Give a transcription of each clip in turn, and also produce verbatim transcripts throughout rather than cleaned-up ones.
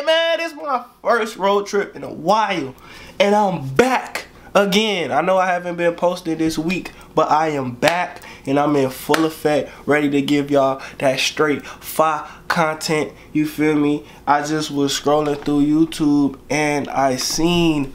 it, man. This is my first road trip in a while, and I'm back again. I know I haven't been posting this week, but I am back, and I'm in full effect, ready to give y'all that straight fire content. You feel me? I just was scrolling through YouTube, and I seen,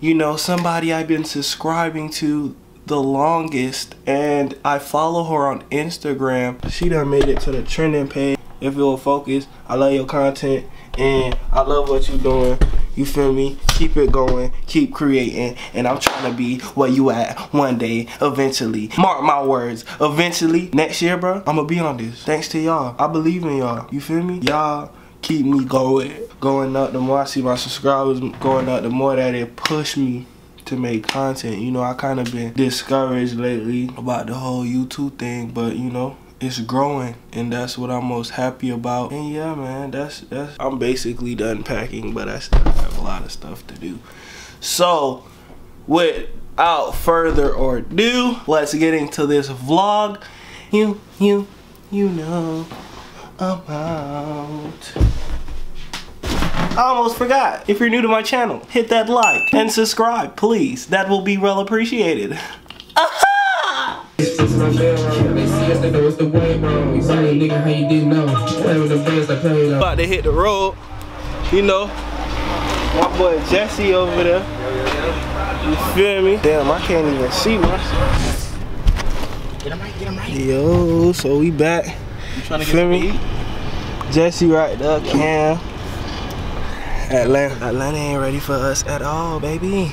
you know, somebody I've been subscribing to the longest, and I follow her on Instagram. She done made it to the trending page. If you'll focus, I love your content, and I love what you're doing. You feel me? Keep it going, keep creating, and I'm trying to be where you at one day, eventually. Mark my words, eventually. Next year, bro, I'm gonna be on this. Thanks to y'all. I believe in y'all. You feel me? Y'all keep me going. Going up, the more I see my subscribers going up, the more that it push me to make content. You know, I kind of been discouraged lately about the whole YouTube thing, but you know, it's growing, and that's what I'm most happy about. And yeah, man, that's that's I'm basically done packing, but I still have a lot of stuff to do. So without further ado, let's get into this vlog. You you you know about. I almost forgot. If you're new to my channel, hit that like and subscribe, please. That will be well appreciated. About to hit the road, you know. My boy Jesse over there. You feel me? Damn, I can't even see much. Get him right, get him right. Yo, so we back. You trying to get me? Jesse right there, Cam. Atlanta, Atlanta ain't ready for us at all, baby.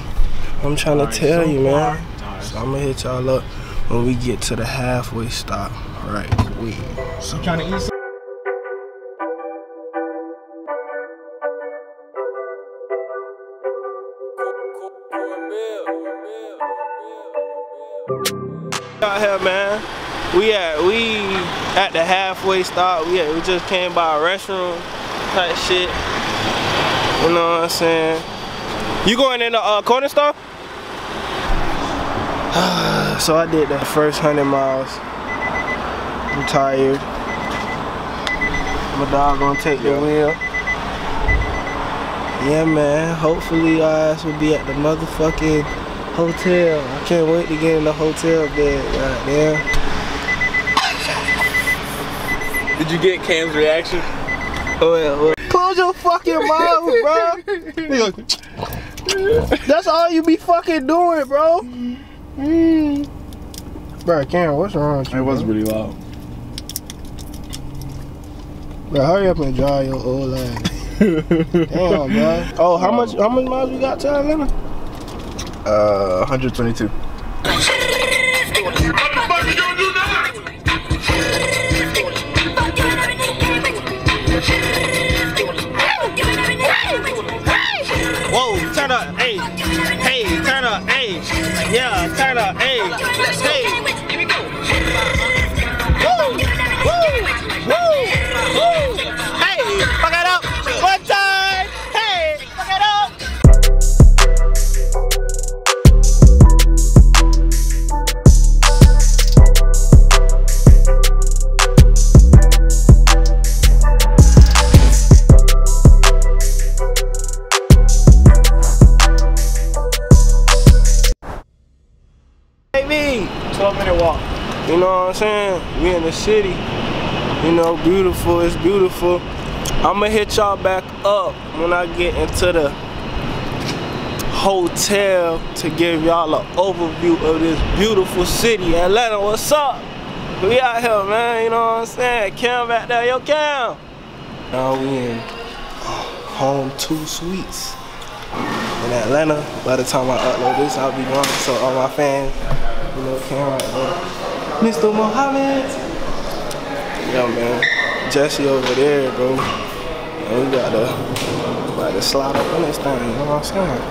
I'm trying to tell you, man. So I'm gonna hit y'all up when we get to the halfway stop. All right, we. So trying to eat. Out here, man. We at we at the halfway stop. We at, we just came by a restroom type shit. You know what I'm saying? You going in the uh, corner store? So I did the first hundred miles. I'm tired. My dog gonna take the wheel. Yeah, man. Hopefully, our ass will be at the motherfucking hotel. I can't wait to get in the hotel bed. Goddamn. Did you get Cam's reaction? Oh yeah. Well. Close your fucking mouth, bro. That's all you be fucking doing, bro. Mm. Bro, Cam, what's wrong with you? It was pretty loud. Bro, hurry up and dry your old ass. Damn, bro. Oh, how much? How many miles we got to Atlanta? Uh, one hundred twenty-two. Whoa, turn up, hey, hey, turn up, hey, yeah, turn up, hey, hey. Woo, woo, woo, woo, hey, fuck it up, one time, hey, fuck it You know what I'm saying? We in the city. You know, beautiful. It's beautiful. I'ma hit y'all back up when I get into the hotel to give y'all an overview of this beautiful city. Atlanta, what's up? We out here, man. You know what I'm saying? Cam back there. Yo, Cam. Now we in Home Two Suites in Atlanta. By the time I upload this, I'll be gone. So all my fans, you know, Cam right there. Mister Mohammed. Yo, man. Jesse over there, bro. Man, we gotta, we gotta slide up on this thing, you know what I'm saying?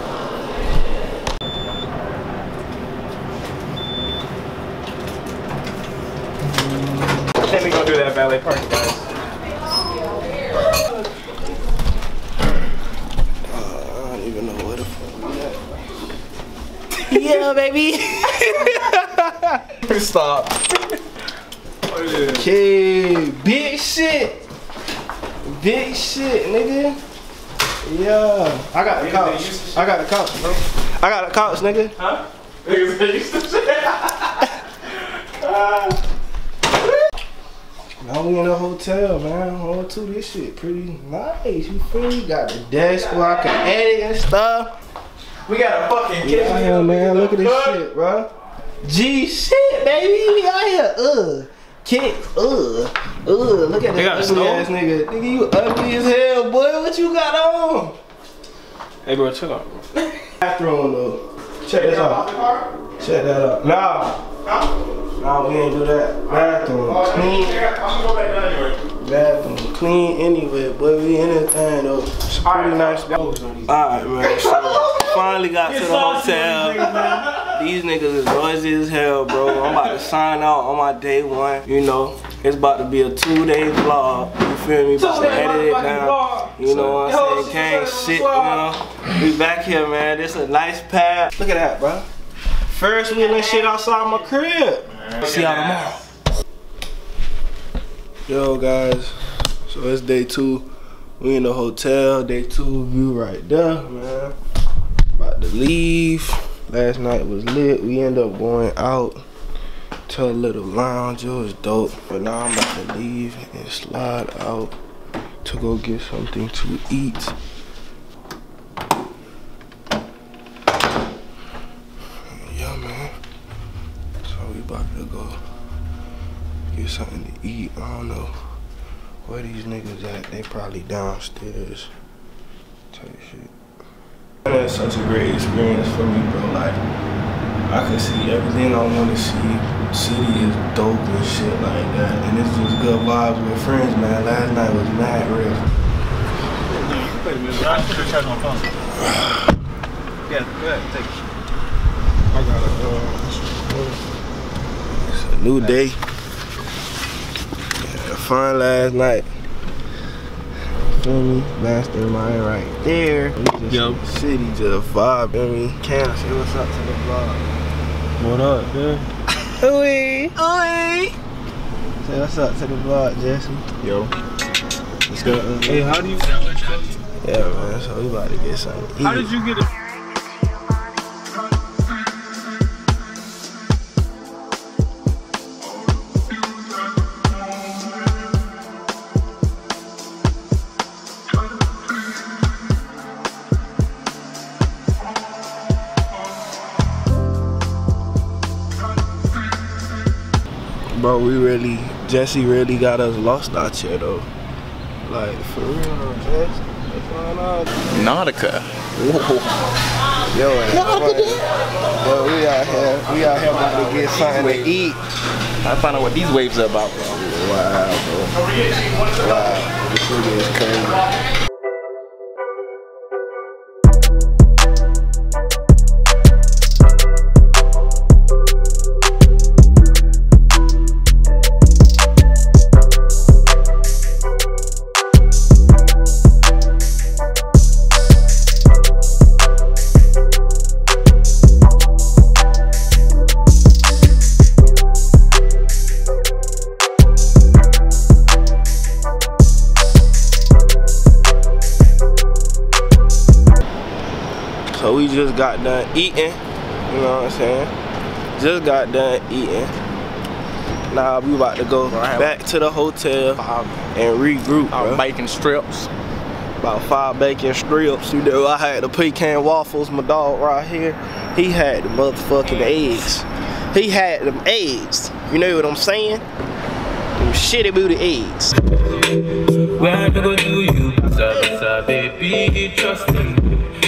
Then we gonna do that valet parking, guys. Uh, I don't even know where the fuck we at. Yeah, baby. Stop. Oh, yeah. Okay, big shit. Big shit, nigga. Yeah. I got the couch. I got the couch, bro. I got the couch, nigga. Huh? Now we in a hotel, man. Whole two, this shit pretty nice. You feel me? Got the desk where I can edit and stuff. We got a fucking kitchen. Yeah, here, man. Look at this shit, bro. G shit, baby. We out here. Ugh. Kicks, ugh, ugh, look at this ugly ass nigga. Nigga, you ugly as hell, boy. What you got on? Hey, bro, chill out, bro. Bathroom, though. Check this out. Check that out. Nah. Huh? Nah, we ain't do that. Bathroom clean. I'm gonna go back down anyway. Bathroom clean anyway, boy. We in this thing, though. It's pretty nice. Alright, man. So, finally got to the hotel. These niggas is noisy as hell, bro. I'm about to sign out on my day one. You know, it's about to be a two-day vlog. You feel me? About to edit it down. You know what I'm saying? Can't shit, man. We back here, man. This a nice pad. Look at that, bro. First, we in this shit outside my crib. See y'all tomorrow. Yo, guys. So it's day two. We in the hotel. Day two view right there, man. About to leave. Last night was lit. We ended up going out to a little lounge. It was dope. But now I'm about to leave and slide out to go get something to eat. Yeah, man. So we about to go get something to eat. I don't know where these niggas at. They probably downstairs. Type shit. That's such a great experience for me, bro. Like, I could see everything I want to see. City is dope and shit like that. And it's just good vibes with friends, man. Last night was mad real. Wait a minute. I should have charged my phone. Yeah, go ahead. Take it. I got a, uh, it's a new day. Had a fun last night. Feel me? Mastermind right there. We just Yo. City just vibe, baby. Cam, say what's up to the vlog. What up, dude? Oi, oi. Say what's up to the vlog, Jesse. Yo. What's good? Hey, how do you? Yeah, man. So we about to get something. How did you get it? Bro, we really, Jesse really got us lost out here though. Like, for real, Jesse. What's going on? Nautica. Whoa. Yo, Nautica. Bro, we out here, we out here about to get something to eat. I found out what these waves are about, bro. Wow, bro. Wow, this nigga is crazy. So we just got done eating, you know what I'm saying? Just got done eating. Now we about to go back to the hotel and regroup, bro. Bacon strips. About five bacon strips, you know. I had the pecan waffles, my dog right here. He had the motherfucking eggs. He had them eggs. You know what I'm saying? Them shitty booty eggs. Where we gonna do you? Sir, baby, trust me.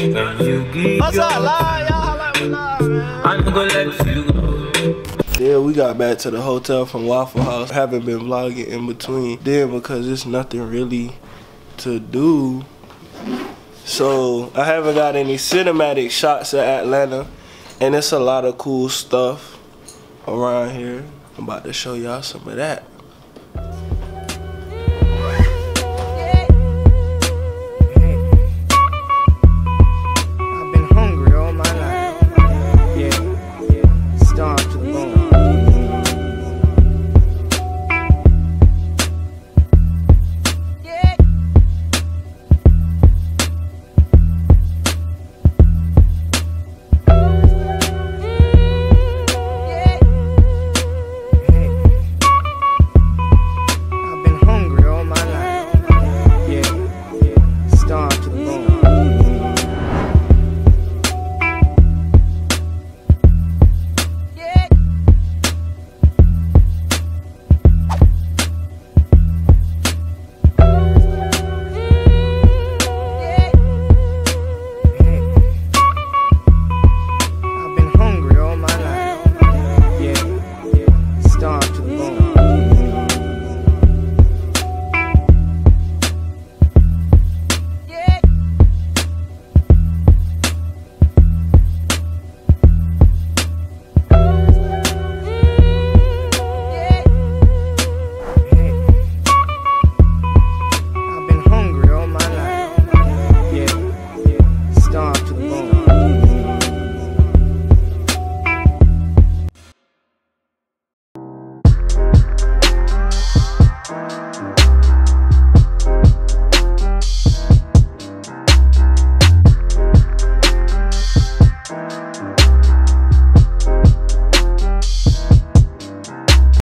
What's up, live? Y'all like we live, man. I'm gonna let you go. Yeah, we got back to the hotel from Waffle House. I haven't been vlogging in between then because there's nothing really to do. So I haven't got any cinematic shots of Atlanta, and it's a lot of cool stuff around here. I'm about to show y'all some of that.